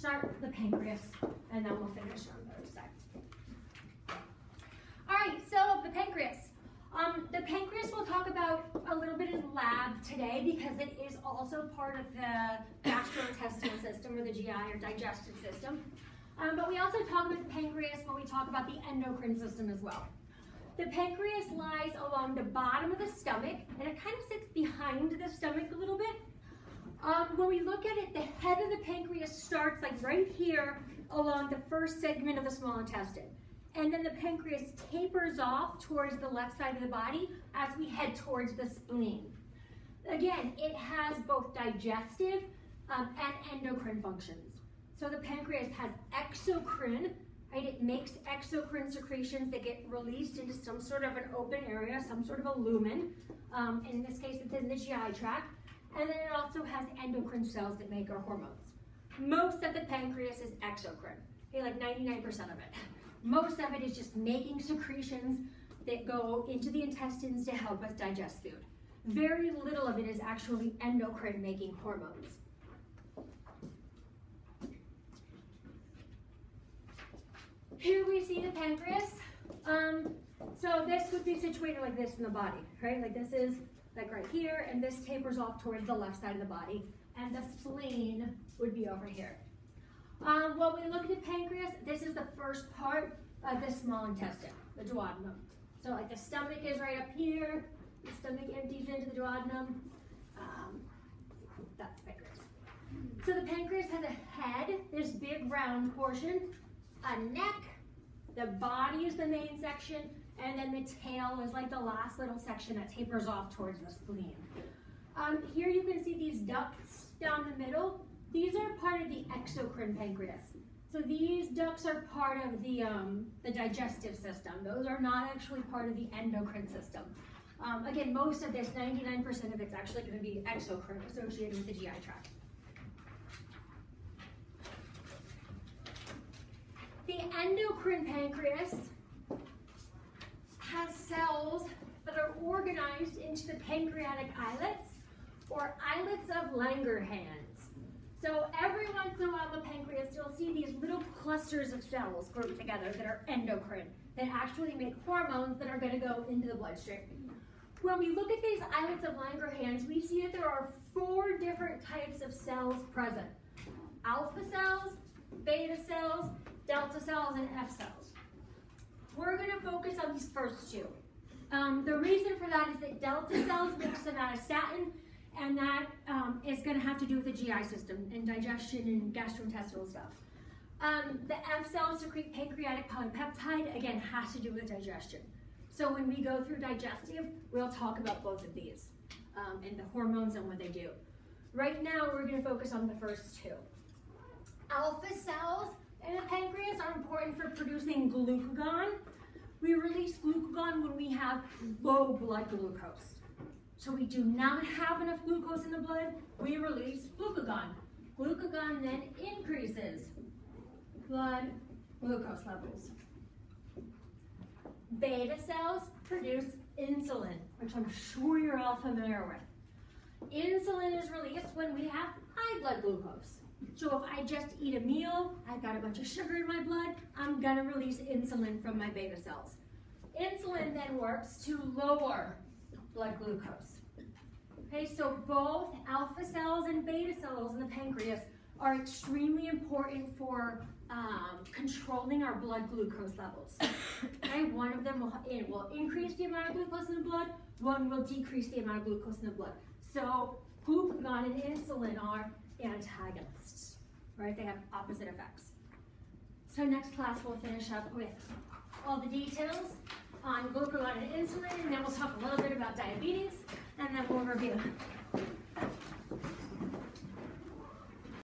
start with the pancreas, and then we'll finish on the other side. All right, so the pancreas. The pancreas we'll talk about a little bit in the lab today because it is also part of the gastrointestinal system, or the GI or digestive system. But we also talk about the pancreas when we talk about the endocrine system as well. The pancreas lies along the bottom of the stomach, and it kind of sits behind the stomach a little bit. When we look at it, the head of the pancreas starts like right here along the first segment of the small intestine. And then the pancreas tapers off towards the left side of the body as we head towards the spleen. Again, it has both digestive and endocrine functions. So the pancreas has exocrine, right? It makes exocrine secretions that get released into some sort of an open area, some sort of a lumen. In this case, it's in the GI tract. And then it also has endocrine cells that make our hormones. Most of the pancreas is exocrine, okay, like 99% of it. Most of it is just making secretions that go into the intestines to help us digest food. Very little of it is actually endocrine making hormones. Here we see the pancreas. So this would be situated like this in the body, right? Like this is like right here, and this tapers off towards the left side of the body, and the spleen would be over here. When we look at the pancreas, this is the first part of the small intestine, the duodenum. So like the stomach is right up here, the stomach empties into the duodenum. That's the pancreas. So the pancreas has a head, this big round portion, a neck, the body is the main section, and then the tail is like the last little section that tapers off towards the spleen. Here you can see these ducts down the middle. These are part of the exocrine pancreas. So these ducts are part of the digestive system. Those are not actually part of the endocrine system. Again, most of this, 99% of it's actually going to be exocrine associated with the GI tract. The endocrine pancreas has cells that are organized into the pancreatic islets, or islets of Langerhans. So every once in a while in the pancreas, you'll see these little clusters of cells grouped together that are endocrine, that actually make hormones that are going to go into the bloodstream. When we look at these islets of Langerhans, we see that there are 4 different types of cells present. Alpha cells, beta cells, delta cells, and F cells. We're going to focus on these first 2. The reason for that is that delta cells make somatostatin, and that is going to have to do with the GI system and digestion and gastrointestinal stuff. The F cells secrete pancreatic polypeptide, again, has to do with digestion. So when we go through digestive, we'll talk about both of these and the hormones and what they do. Right now, we're going to focus on the first 2. Alpha cells in the pancreas are important for producing glucagon. We release glucagon when we have low blood glucose. So we do not have enough glucose in the blood, we release glucagon. Glucagon then increases blood glucose levels. Beta cells produce insulin, which I'm sure you're all familiar with. Insulin is released when we have high blood glucose. So if I just eat a meal, I've got a bunch of sugar in my blood, I'm gonna release insulin from my beta cells. Insulin then works to lower blood glucose. Okay, so both alpha cells and beta cells in the pancreas are extremely important for controlling our blood glucose levels. Okay, one of them will increase the amount of glucose in the blood, one will decrease the amount of glucose in the blood. So glucagon and insulin are antagonists, right? They have opposite effects. So next class we'll finish up with all the details on glucagon and insulin, and then we'll talk a little bit about diabetes, and then we'll review.